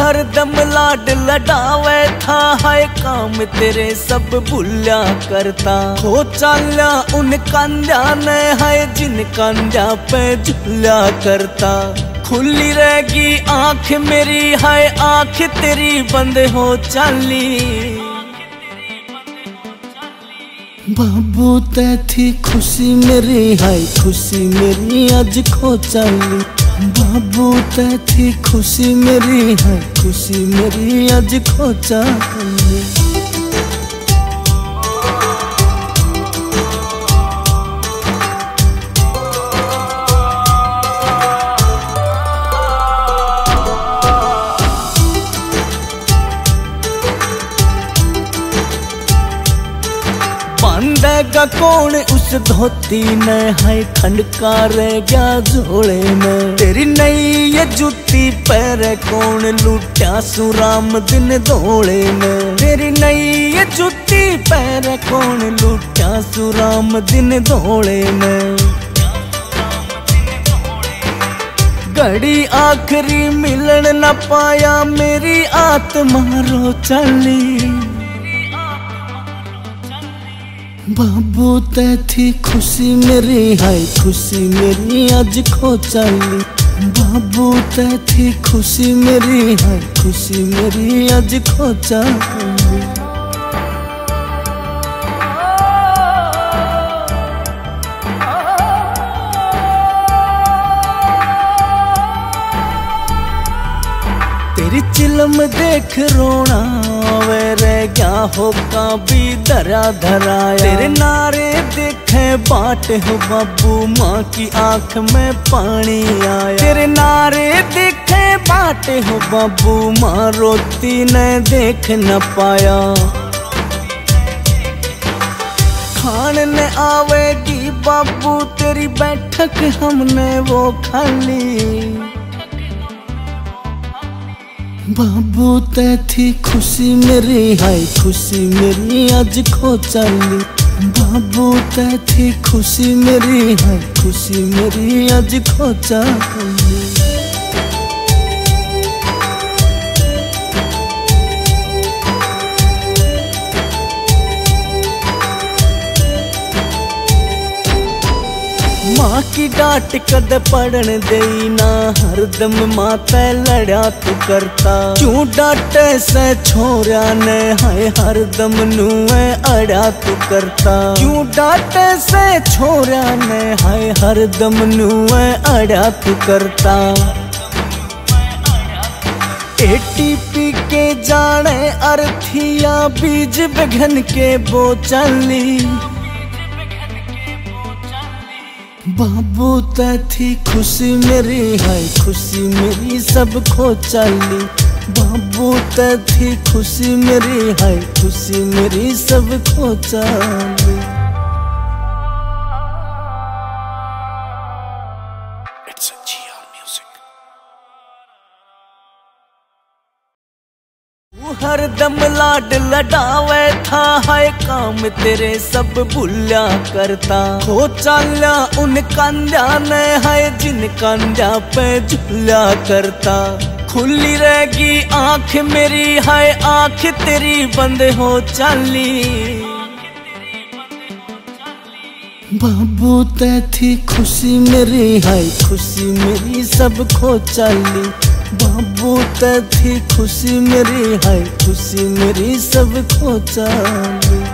हरदम लाड लडावे था, हाय काम तेरे सब भूल्या करता। हो चाल्या उन कांध्या ने, हाय जिन कांध्या पे झूल्या करता। खुली रहेगी आँख मेरी, हाय आँख तेरी बंद हो चाली। बाबू ते थी खुशी मेरी, हाय खुशी मेरी आज खो चाली। बाबू ते थी खुशी मेरी, हाय खुशी मेरी आज खो चाली। बांधेगा कौन उस धोती में, हाय खंडका रह गया झोले में। तेरी नई ये जूती पैरे कौन, लूटा सुराम दिन धोले में। तेरी नई ये जूती पैरे कौन, लूटा सुराम दिन धोले में। घड़ी आखिरी मिलन न पाया, मेरी आत्मा रो चली। बाबू ते थी खुशी मेरी, हाय खुशी मेरी आज खो चाली। बाबू ते थी खुशी मेरी, हाय खुशी मेरी आज खो चाली। तेरी चिलम देख रोना आवे, रह गया हो का भी धरा धराया। तेरे नारे देखे बाट हो बाबू, माँ की आँख में पानी आया। तेरे नारे देखे बाट हो बाबू, माँ रोती न देख न पाया। खाने न आवेगी बाबू, तेरी बैठक हमने वो खाली। बाबू ते थी खुशी मेरी, हाय खुशी मेरी आज खो चाली। बाबू ते थी खुशी मेरी, हाय खुशी मेरी आज खो चाली। माँ की डांट कद पड़न देई ना, हरदम माता लड़ा तू करता। क्यों डांटे से छोरा ने, हाय हरदम नुए अड़ा तू करता। क्यों डांटे से छोरा ने, हाय हरदम नुए अड़ा तू करता। ATPK जाने अर्थिया, बीज बिघन के बो चाली। बाबू ते थी खुशी मेरी, हाय खुशी मेरी सब खो चाली। बाबू ते थी खुशी मेरी, हाय खुशी मेरी सब खो चाली। हरदम लाड लडावे था, हाय काम तेरे सब भूल्या करता। हो चाल्या उन कांध्या ने, हाय जिन कांध्या पे झूल्या करता। खुली रहेगी आँख मेरी, हाय आँख तेरी बंद हो चाली। बाबू ते थी खुशी मेरी, हाय खुशी मेरी सब खो चाली। बाबू ते थी खुशी मेरी, हाय खुशी मेरी सब खो चाली।